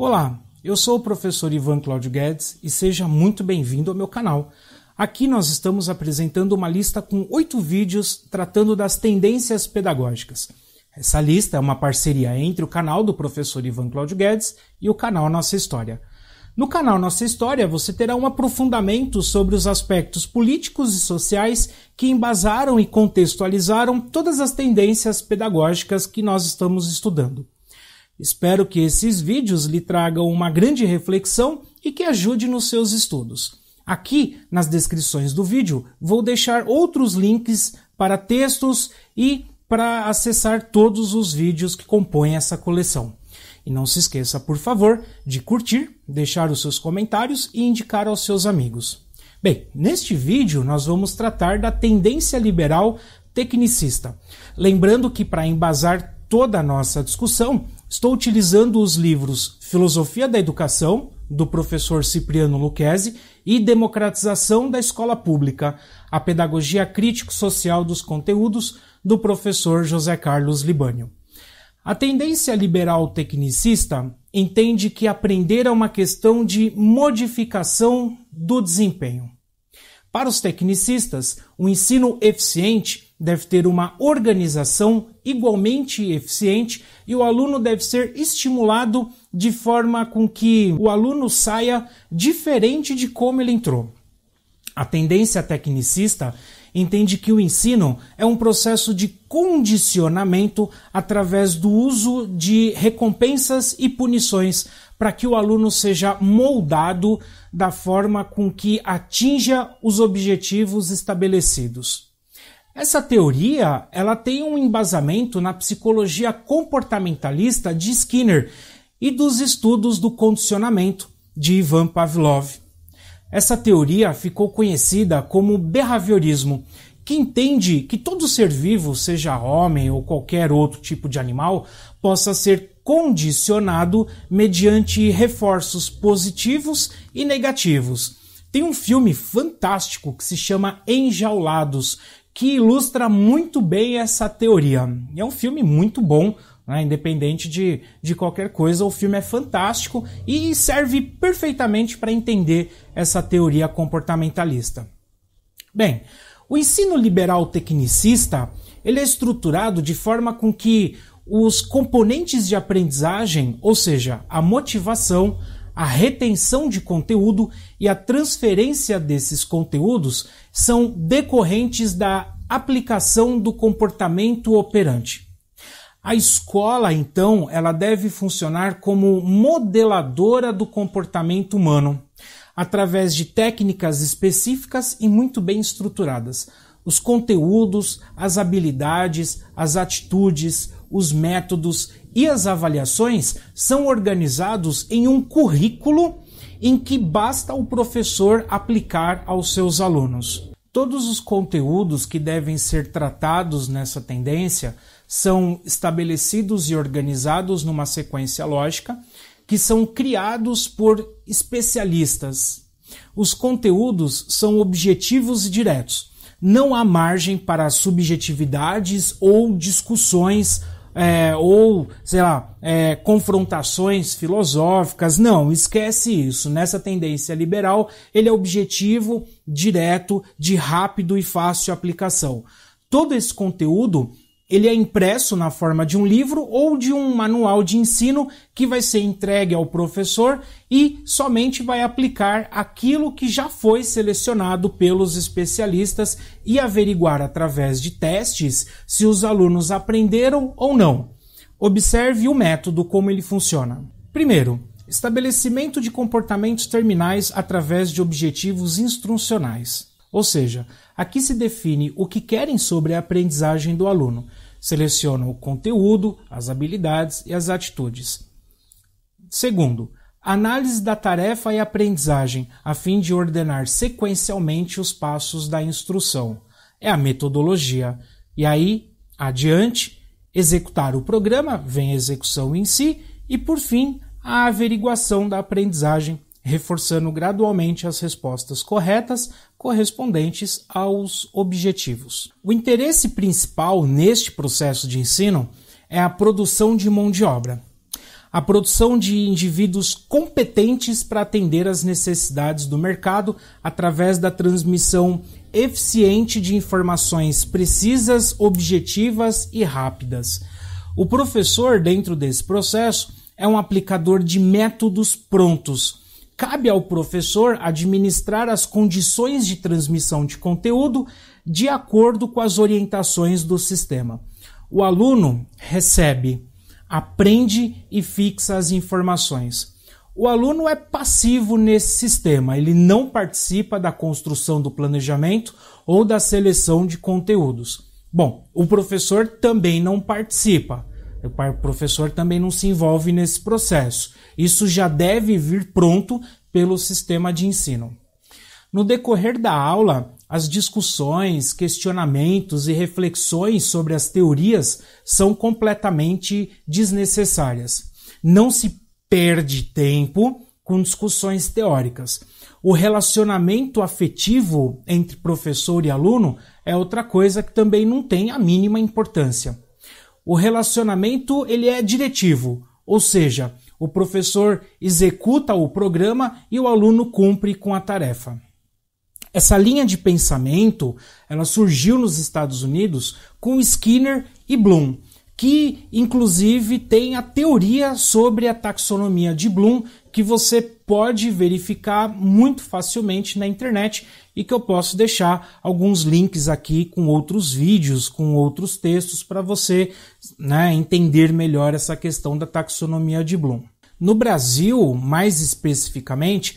Olá, eu sou o professor Ivan Cláudio Guedes e seja muito bem-vindo ao meu canal. Aqui nós estamos apresentando uma lista com 8 vídeos tratando das tendências pedagógicas. Essa lista é uma parceria entre o canal do professor Ivan Cláudio Guedes e o canal Nossa História. No canal Nossa História você terá um aprofundamento sobre os aspectos políticos e sociais que embasaram e contextualizaram todas as tendências pedagógicas que nós estamos estudando. Espero que esses vídeos lhe tragam uma grande reflexão e que ajude nos seus estudos. Aqui, nas descrições do vídeo, vou deixar outros links para textos e para acessar todos os vídeos que compõem essa coleção. E não se esqueça, por favor, de curtir, deixar os seus comentários e indicar aos seus amigos. Bem, neste vídeo nós vamos tratar da tendência liberal tecnicista. Lembrando que para embasar toda a nossa discussão, estou utilizando os livros Filosofia da Educação, do professor Cipriano Lucchesi, e Democratização da Escola Pública, a Pedagogia Crítico-Social dos Conteúdos, do professor José Carlos Libânio. A tendência liberal tecnicista entende que aprender é uma questão de modificação do desempenho. Para os tecnicistas, o ensino eficiente deve ter uma organização igualmente eficiente e o aluno deve ser estimulado de forma com que o aluno saia diferente de como ele entrou. A tendência tecnicista entende que o ensino é um processo de condicionamento através do uso de recompensas e punições para que o aluno seja moldado da forma com que atinja os objetivos estabelecidos. Essa teoria, ela tem um embasamento na psicologia comportamentalista de Skinner e dos estudos do condicionamento de Ivan Pavlov. Essa teoria ficou conhecida como behaviorismo, que entende que todo ser vivo, seja homem ou qualquer outro tipo de animal, possa ser condicionado mediante reforços positivos e negativos. Tem um filme fantástico que se chama Enjaulados, que ilustra muito bem essa teoria. É um filme muito bom, né? Independente de qualquer coisa, o filme é fantástico e serve perfeitamente para entender essa teoria comportamentalista. Bem, o ensino liberal tecnicista ele é estruturado de forma com que os componentes de aprendizagem, ou seja, a motivação, a retenção de conteúdo e a transferência desses conteúdos são decorrentes da aplicação do comportamento operante. A escola, então, ela deve funcionar como modeladora do comportamento humano, através de técnicas específicas e muito bem estruturadas. Os conteúdos, as habilidades, as atitudes, os métodos e as avaliações são organizados em um currículo em que basta o professor aplicar aos seus alunos. Todos os conteúdos que devem ser tratados nessa tendência são estabelecidos e organizados numa sequência lógica que são criados por especialistas. Os conteúdos são objetivos e diretos. Não há margem para subjetividades ou discussões confrontações filosóficas. Não, esquece isso. Nessa tendência liberal, ele é objetivo, direto, de rápido e fácil aplicação. Todo esse conteúdo, ele é impresso na forma de um livro ou de um manual de ensino que vai ser entregue ao professor e somente vai aplicar aquilo que já foi selecionado pelos especialistas e averiguar através de testes se os alunos aprenderam ou não. Observe o método, como ele funciona. Primeiro, estabelecimento de comportamentos terminais através de objetivos instrucionais. Ou seja, aqui se define o que querem sobre a aprendizagem do aluno. Selecionam o conteúdo, as habilidades e as atitudes. Segundo, análise da tarefa e aprendizagem, a fim de ordenar sequencialmente os passos da instrução. É a metodologia. E aí, adiante, executar o programa, vem a execução em si, e por fim, a averiguação da aprendizagem, reforçando gradualmente as respostas corretas correspondentes aos objetivos. O interesse principal neste processo de ensino é a produção de mão de obra. a produção de indivíduos competentes para atender às necessidades do mercado através da transmissão eficiente de informações precisas, objetivas e rápidas. O professor, dentro desse processo, é um aplicador de métodos prontos. Cabe ao professor administrar as condições de transmissão de conteúdo de acordo com as orientações do sistema. O aluno recebe, aprende e fixa as informações. O aluno é passivo nesse sistema, ele não participa da construção do planejamento ou da seleção de conteúdos. Bom, o professor também não participa, o professor também não se envolve nesse processo. Isso já deve vir pronto pelo sistema de ensino. No decorrer da aula, as discussões, questionamentos e reflexões sobre as teorias são completamente desnecessárias. Não se perde tempo com discussões teóricas. O relacionamento afetivo entre professor e aluno é outra coisa que também não tem a mínima importância. O relacionamento ele é diretivo, ou seja, o professor executa o programa e o aluno cumpre com a tarefa. Essa linha de pensamento, ela surgiu nos Estados Unidos com Skinner e Bloom, que inclusive tem a teoria sobre a taxonomia de Bloom, que você pode verificar muito facilmente na internet e que eu posso deixar alguns links aqui com outros vídeos, com outros textos para você, entender melhor essa questão da taxonomia de Bloom. No Brasil, mais especificamente,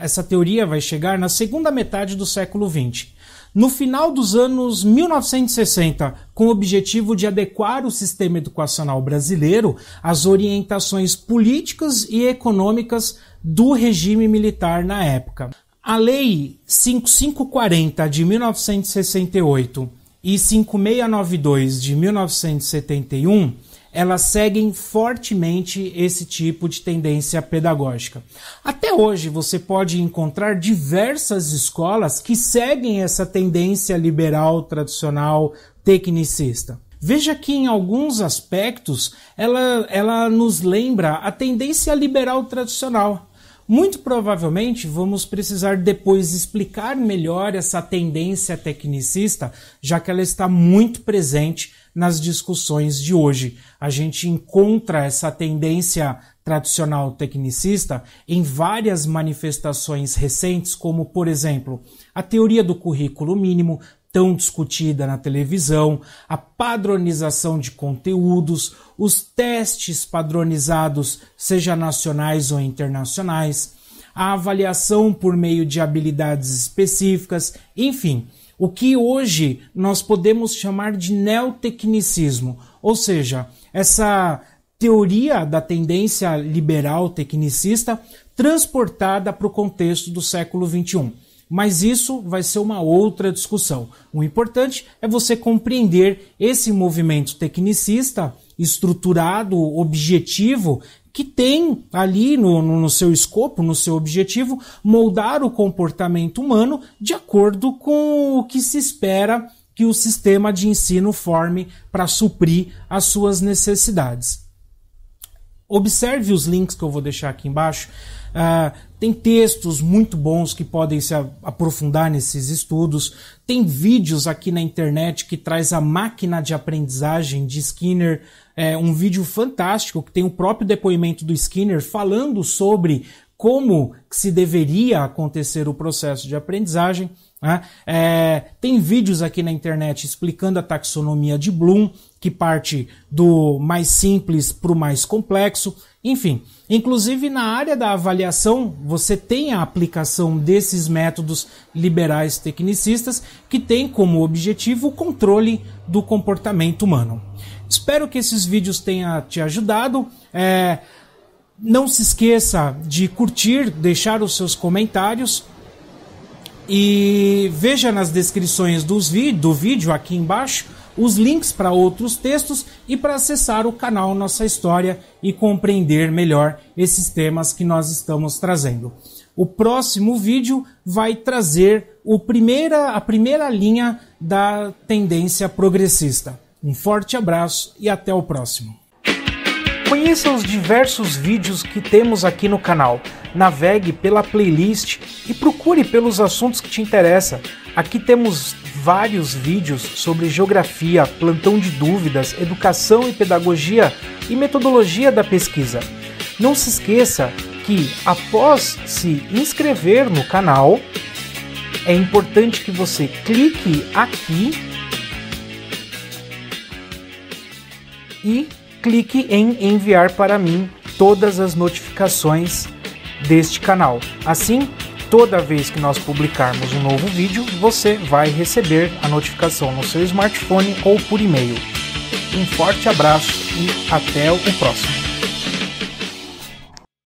essa teoria vai chegar na segunda metade do século XX. No final dos anos 1960, com o objetivo de adequar o sistema educacional brasileiro às orientações políticas e econômicas do regime militar na época. A Lei 5540 de 1968 e 5692 de 1971 elas seguem fortemente esse tipo de tendência pedagógica. Até hoje, você pode encontrar diversas escolas que seguem essa tendência liberal, tradicional, tecnicista. Veja que em alguns aspectos, ela nos lembra a tendência liberal tradicional. Muito provavelmente vamos precisar depois explicar melhor essa tendência tecnicista, já que ela está muito presente nas discussões de hoje. A gente encontra essa tendência tradicional tecnicista em várias manifestações recentes, como, por exemplo, a teoria do currículo mínimo, tão discutida na televisão, a padronização de conteúdos, os testes padronizados, seja nacionais ou internacionais, a avaliação por meio de habilidades específicas, enfim, o que hoje nós podemos chamar de neotecnicismo, ou seja, essa teoria da tendência liberal tecnicista transportada para o contexto do século XXI. Mas isso vai ser uma outra discussão. O importante é você compreender esse movimento tecnicista, estruturado, objetivo, que tem ali no seu escopo, no seu objetivo, moldar o comportamento humano de acordo com o que se espera que o sistema de ensino forme para suprir as suas necessidades. Observe os links que eu vou deixar aqui embaixo. Tem textos muito bons que podem se aprofundar nesses estudos. Tem vídeos aqui na internet que traz a máquina de aprendizagem de Skinner. É um vídeo fantástico que tem o próprio depoimento do Skinner falando sobre como se deveria acontecer o processo de aprendizagem. Tem vídeos aqui na internet explicando a taxonomia de Bloom, que parte do mais simples para o mais complexo. Enfim, inclusive na área da avaliação, você tem a aplicação desses métodos liberais tecnicistas que tem como objetivo o controle do comportamento humano. Espero que esses vídeos tenham te ajudado. Não se esqueça de curtir, deixar os seus comentários. E veja nas descrições do vídeo aqui embaixo os links para outros textos e para acessar o canal Nossa História e compreender melhor esses temas que nós estamos trazendo. O próximo vídeo vai trazer a primeira linha da tendência progressista. Um forte abraço e até o próximo. Conheça os diversos vídeos que temos aqui no canal, navegue pela playlist e procure pelos assuntos que te interessam. Aqui temos vários vídeos sobre geografia, plantão de dúvidas, educação e pedagogia e metodologia da pesquisa. Não se esqueça que, após se inscrever no canal, é importante que você clique aqui e clique em enviar para mim todas as notificações deste canal. Assim, toda vez que nós publicarmos um novo vídeo, você vai receber a notificação no seu smartphone ou por e-mail. Um forte abraço e até o próximo.